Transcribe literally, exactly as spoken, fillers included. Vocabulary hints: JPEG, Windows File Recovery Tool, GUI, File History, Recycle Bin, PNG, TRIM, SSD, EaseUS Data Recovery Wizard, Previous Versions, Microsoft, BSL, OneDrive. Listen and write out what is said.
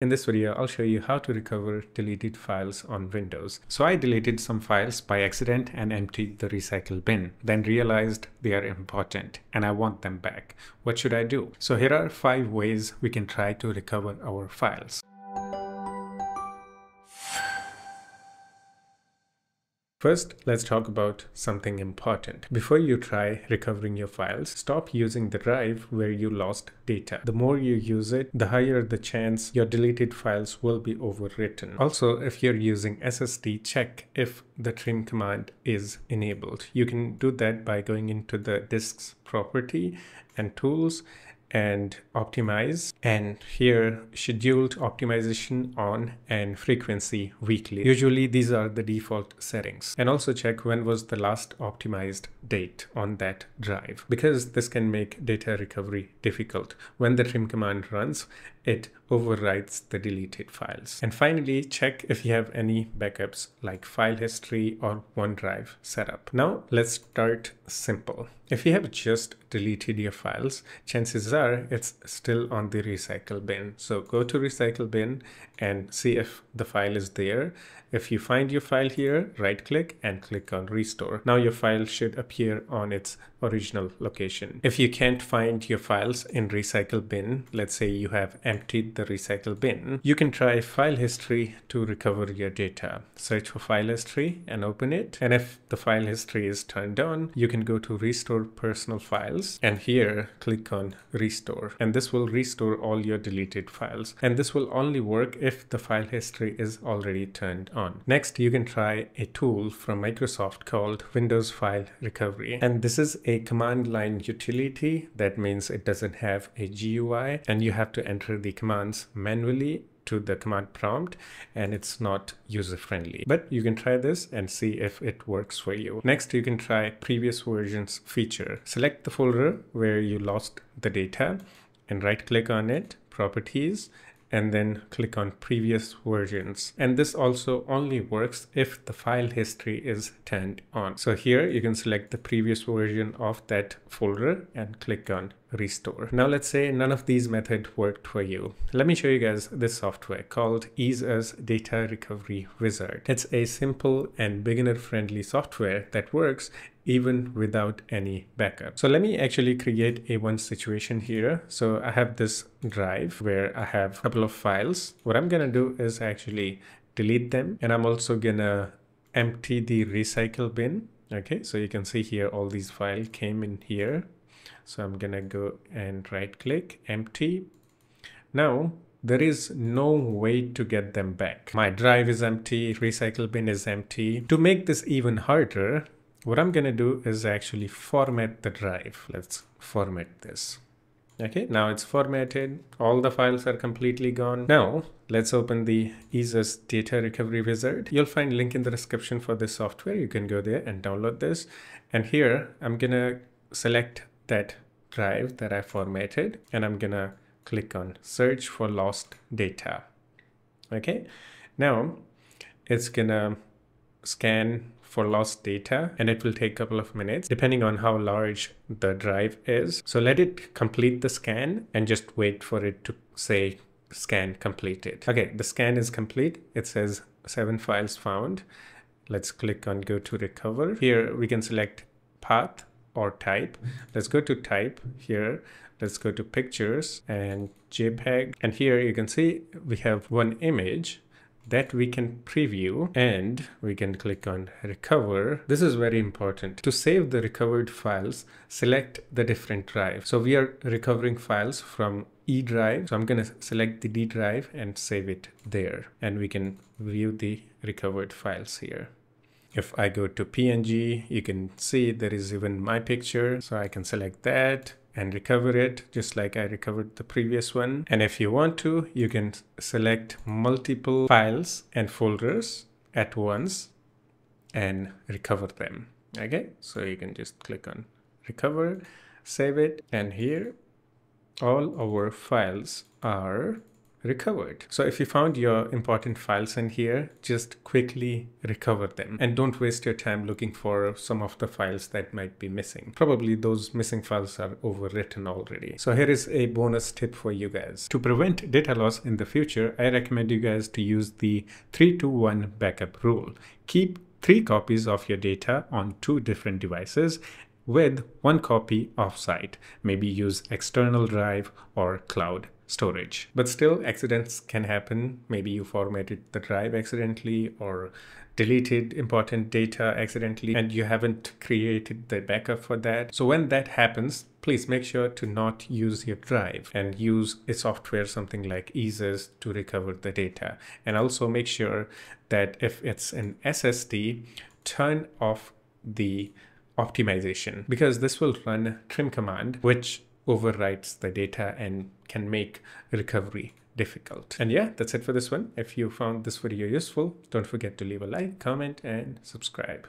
In this video, I'll show you how to recover deleted files on Windows. So I deleted some files by accident and emptied the recycle bin, then realized they are important and I want them back. What should I do? So here are five ways we can try to recover our files. First, let's talk about something important. Before you try recovering your files, stop using the drive where you lost data. The more you use it, the higher the chance your deleted files will be overwritten. Also, if you're using S S D, check if the trim command is enabled. You can do that by going into the Disks property and Tools and Optimize, and here scheduled optimization on and frequency weekly. Usually these are the default settings. And also check when was the last optimized date on that drive, because this can make data recovery difficult. When the trim command runs, it overwrites the deleted files. And finally, check if you have any backups like File History or OneDrive setup. Now let's start simple. If you have just deleted your files, chances are it's still on the recycle bin. So go to recycle bin and see if the file is there. If you find your file here, right click and click on restore. Now your file should appear on its original location. If you can't find your files in recycle bin, let's say you have emptied the recycle bin, you can try File History to recover your data. Search for File History and open it. And if the File History is turned on, you can go to Restore Personal Files and here click on Restore. And this will restore all your deleted files. And this will only work if the File History is already turned on. Next, you can try a tool from Microsoft called Windows File Recovery. And this is a command line utility. That means it doesn't have a G U I and you have to enter the commands manually to the command prompt, and it's not user friendly, but you can try this and see if it works for you. Next, you can try previous versions feature. Select the folder where you lost the data and right click on it, properties, and then click on previous versions. And this also only works if the file history is turned on. So here you can select the previous version of that folder and click on restore. Now let's say none of these methods worked for you. Let me show you guys this software called EaseUS Data Recovery Wizard. It's a simple and beginner friendly software that works even without any backup. So let me actually create a one situation here. So I have this drive where I have a couple of files. What I'm gonna do is actually delete them, and I'm also gonna empty the recycle bin. Okay, so you can see here all these files came in here. So I'm gonna go and right click, empty. Now there is no way to get them back. My drive is empty, recycle bin is empty. To make this even harder, what I'm gonna do is actually format the drive. Let's format this. Okay, now it's formatted. All the files are completely gone. Now let's open the EaseUS Data Recovery Wizard. You'll find a link in the description for this software. You can go there and download this. And here I'm gonna select that drive that I formatted, and I'm gonna click on search for lost data. Okay, now it's gonna scan for lost data, and it will take a couple of minutes depending on how large the drive is. So let it complete the scan and just wait for it to say scan completed. Okay, the scan is complete. It says seven files found. Let's click on go to recover. Here we can select path or type. Let's go to type here. Let's go to pictures and JPEG, and here you can see we have one image that we can preview, and we can click on recover. This is very important. To save the recovered files, select the different drive. So we are recovering files from E drive. So I'm gonna select the D drive and save it there. And we can view the recovered files here. If I go to P N G, you can see there is even my picture. So I can select that and recover it just like I recovered the previous one. And if you want to, you can select multiple files and folders at once and recover them. Okay, so you can just click on recover, save it, and here all our files are recovered. So if you found your important files in here, just quickly recover them and don't waste your time looking for some of the files that might be missing. Probably those missing files are overwritten already. So here is a bonus tip for you guys. To prevent data loss in the future, I recommend you guys to use the three two one backup rule. Keep three copies of your data on two different devices with one copy offsite. Maybe use external drive or cloud storage. But still, accidents can happen. Maybe you formatted the drive accidentally or deleted important data accidentally and you haven't created the backup for that. So when that happens, please make sure to not use your drive and use a software, something like EaseUS, to recover the data. And also make sure that if it's an S S D, turn off the optimization, because this will run trim command, which overwrites the data and can make recovery difficult. And yeah, that's it for this one. If you found this video useful, don't forget to leave a like, comment, and subscribe.